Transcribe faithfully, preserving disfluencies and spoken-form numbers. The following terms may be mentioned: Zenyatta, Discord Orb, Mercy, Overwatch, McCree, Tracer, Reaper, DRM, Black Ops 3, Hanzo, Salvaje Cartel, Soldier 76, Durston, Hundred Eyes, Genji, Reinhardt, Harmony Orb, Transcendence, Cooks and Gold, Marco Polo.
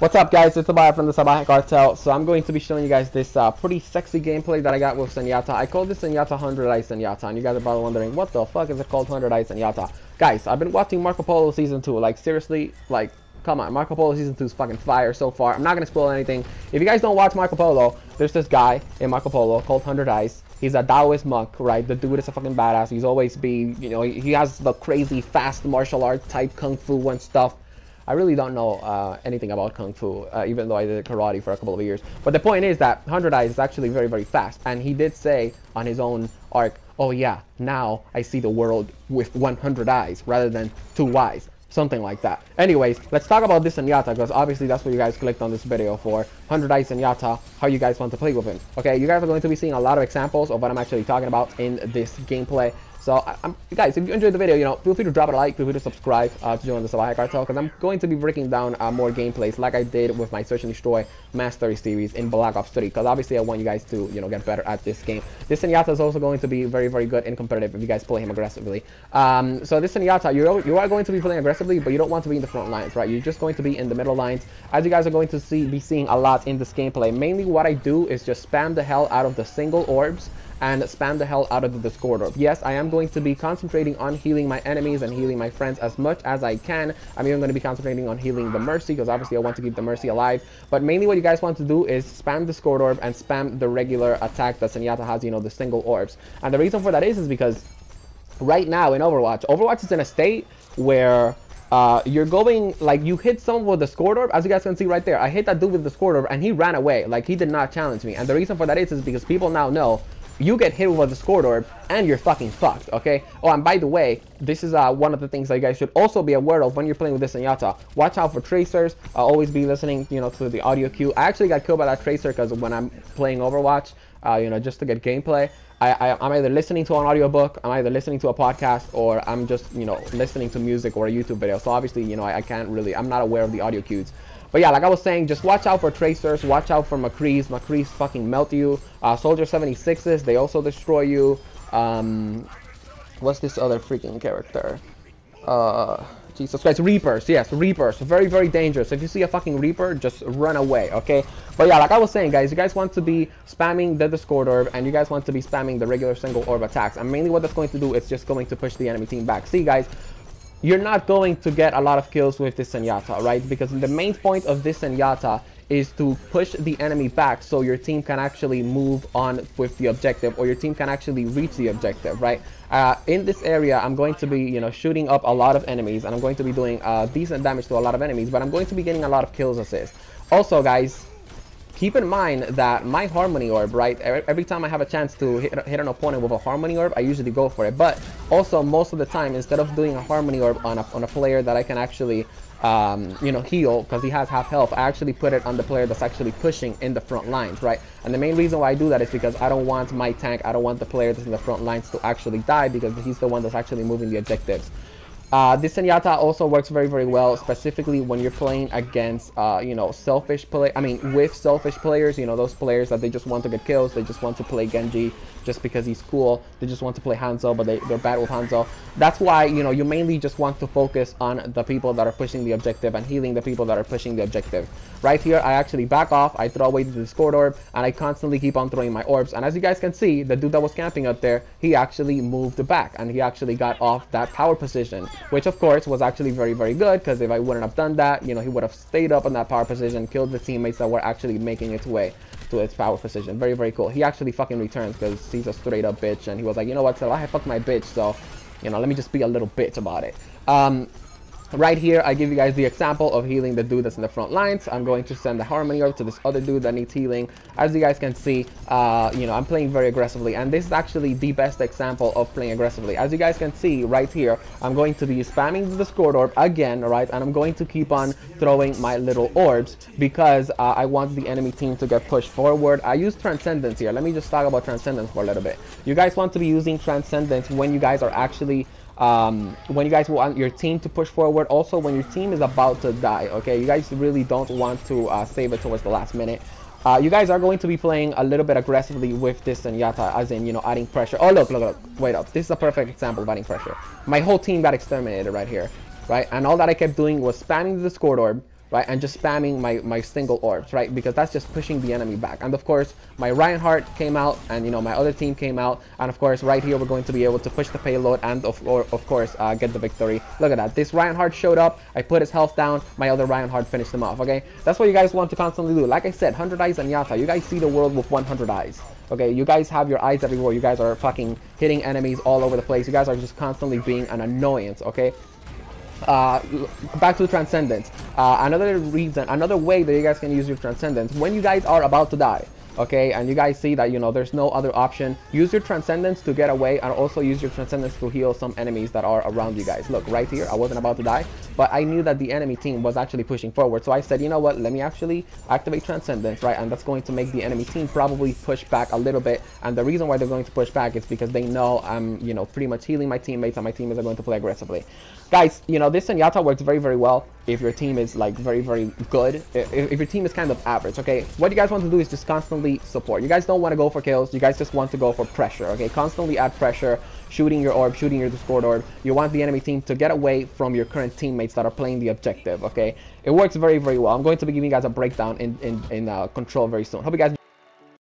What's up, guys? It's Tobias from the Salvaje Cartel. So I'm going to be showing you guys this uh, pretty sexy gameplay that I got with Zenyatta. I call this Zenyatta Hundred Eyes Zenyatta, and you guys are probably wondering, what the fuck is it called Hundred Eyes Zenyatta? Guys, I've been watching Marco Polo Season two. Like, seriously, like, come on. Marco Polo Season two is fucking fire so far. I'm not going to spoil anything. If you guys don't watch Marco Polo, there's this guy in Marco Polo called Hundred Eyes. He's a Taoist monk, right? The dude is a fucking badass. He's always be, you know, he has the crazy fast martial art type kung fu and stuff. I really don't know uh, anything about Kung Fu, uh, even though I did karate for a couple of years. But the point is that Hundred Eyes is actually very, very fast. And he did say on his own arc, oh yeah, now I see the world with one hundred eyes rather than two eyes. Something like that. Anyways, let's talk about this Zenyatta, because obviously that's what you guys clicked on this video for. Hundred Eyes Zenyatta, how you guys want to play with him. Okay, you guys are going to be seeing a lot of examples of what I'm actually talking about in this gameplay. So, I'm, guys, if you enjoyed the video, you know, feel free to drop a like, feel free to subscribe uh, to join the Salvaje Cartel, because I'm going to be breaking down uh, more gameplays like I did with my Search and Destroy Mastery series in Black Ops three, because obviously I want you guys to, you know, get better at this game. This Zenyatta is also going to be very, very good in competitive if you guys play him aggressively. Um, so this Zenyatta, you're, you are going to be playing aggressively, but you don't want to be in the front lines, right? You're just going to be in the middle lines, as you guys are going to see be seeing a lot in this gameplay. Mainly what I do is just spam the hell out of the single orbs, and spam the hell out of the Discord Orb. Yes, I am going to be concentrating on healing my enemies and healing my friends as much as I can. I'm even going to be concentrating on healing the Mercy, because obviously I want to keep the Mercy alive. But mainly what you guys want to do is spam Discord Orb and spam the regular attack that Zenyatta has, you know, the single orbs. And the reason for that is, is because right now in Overwatch, Overwatch is in a state where... Uh, you're going, like, you hit someone with the Discord Orb, as you guys can see right there. I hit that dude with the Discord Orb, and he ran away. Like, he did not challenge me. And the reason for that is, is because people now know you get hit with the Discord Orb, and you're fucking fucked, okay? Oh, and by the way, this is uh, one of the things that you guys should also be aware of when you're playing with this Zenyatta. Watch out for Tracers. Uh, always be listening, you know, to the audio cue. I actually got killed by that Tracer, because when I'm playing Overwatch, uh, you know, just to get gameplay, I, I, I'm either listening to an audiobook, I'm either listening to a podcast, or I'm just, you know, listening to music or a YouTube video. So obviously, you know, I, I can't really, I'm not aware of the audio cues. But yeah, like I was saying, just watch out for Tracers, watch out for McCrees. McCrees fucking melt you. Uh, Soldier seventy-sixes, they also destroy you. Um, what's this other freaking character? Uh, Jesus Christ, Reapers, yes, Reapers, very, very dangerous. If you see a fucking Reaper, just run away, okay? But yeah, like I was saying, guys, you guys want to be spamming the Discord Orb, and you guys want to be spamming the regular single orb attacks. And mainly what that's going to do is just going to push the enemy team back. See, guys, you're not going to get a lot of kills with this Zenyatta, right? Because the main point of this Zenyatta is to push the enemy back so your team can actually move on with the objective, or your team can actually reach the objective, right? Uh, in this area, I'm going to be, you know, shooting up a lot of enemies, and I'm going to be doing uh, decent damage to a lot of enemies, but I'm going to be getting a lot of kills assists. Also, guys, keep in mind that my Harmony Orb, right, every time I have a chance to hit, hit an opponent with a Harmony Orb, I usually go for it. But also, most of the time, instead of doing a Harmony Orb on a, on a player that I can actually, um, you know, heal, because he has half health, I actually put it on the player that's actually pushing in the front lines, right? And the main reason why I do that is because I don't want my tank, I don't want the player that's in the front lines to actually die, because he's the one that's actually moving the objectives. Uh, this Zenyatta also works very, very well, specifically when you're playing against, uh, you know, selfish play. I mean, with selfish players, you know, those players that they just want to get kills, they just want to play Genji just because he's cool, they just want to play Hanzo, but they, they're bad with Hanzo. That's why, you know, you mainly just want to focus on the people that are pushing the objective and healing the people that are pushing the objective. Right here, I actually back off, I throw away the Discord Orb, and I constantly keep on throwing my orbs. And as you guys can see, the dude that was camping up there, he actually moved back, and he actually got off that power position, which of course was actually very, very good, because if I wouldn't have done that, you know, he would have stayed up on that power position, killed the teammates that were actually making its way to its power position. Very, very cool. He actually fucking returns, because he's a straight up bitch, and he was like, you know what, so I fucked my bitch, so, you know, let me just be a little bitch about it. Um, right here, I give you guys the example of healing the dude that's in the front lines. I'm going to send the Harmony Orb to this other dude that needs healing. As you guys can see, uh, you know, I'm playing very aggressively, and this is actually the best example of playing aggressively. As you guys can see right here, I'm going to be spamming the Discord Orb again, right? And I'm going to keep on throwing my little orbs, because uh, I want the enemy team to get pushed forward. I use Transcendence here. Let me just talk about Transcendence for a little bit. You guys want to be using Transcendence when you guys are actually... Um, when you guys want your team to push forward, also when your team is about to die, okay? You guys really don't want to uh, save it towards the last minute. Uh, you guys are going to be playing a little bit aggressively with this Zenyatta, as in, you know, adding pressure. Oh, look, look, look, wait up. This is a perfect example of adding pressure. My whole team got exterminated right here, right? And all that I kept doing was spamming the Discord Orb, right, and just spamming my my single orbs, right, because that's just pushing the enemy back. And of course my Reinhardt came out, and you know my other team came out, and of course right here we're going to be able to push the payload and of, or, of course uh, get the victory. Look at that, this Reinhardt showed up, I put his health down, my other Reinhardt finished him off. Okay, that's what you guys want to constantly do. Like I said, Hundred Eyes and Zenyatta, you guys see the world with one hundred eyes. Okay, you guys have your eyes everywhere, you guys are fucking hitting enemies all over the place, you guys are just constantly being an annoyance. Okay, uh back to Transcendence. Uh another reason, another way that you guys can use your Transcendence when you guys are about to die, okay, and you guys see that you know there's no other option, use your Transcendence to get away, and also use your Transcendence to heal some enemies that are around you guys. Look, right here I wasn't about to die, but I knew that the enemy team was actually pushing forward, so I said, you know what, let me actually activate Transcendence, right, and that's going to make the enemy team probably push back a little bit. And the reason why they're going to push back is because they know I'm you know pretty much healing my teammates, and my teammates are going to play aggressively. Guys, you know, this Zenyatta works very, very well if your team is, like, very, very good. If, if your team is kind of average, okay? What you guys want to do is just constantly support. You guys don't want to go for kills. You guys just want to go for pressure, okay? Constantly add pressure, shooting your orb, shooting your Discord Orb. You want the enemy team to get away from your current teammates that are playing the objective, okay? It works very, very well. I'm going to be giving you guys a breakdown in, in, in uh, control very soon. Hope you guys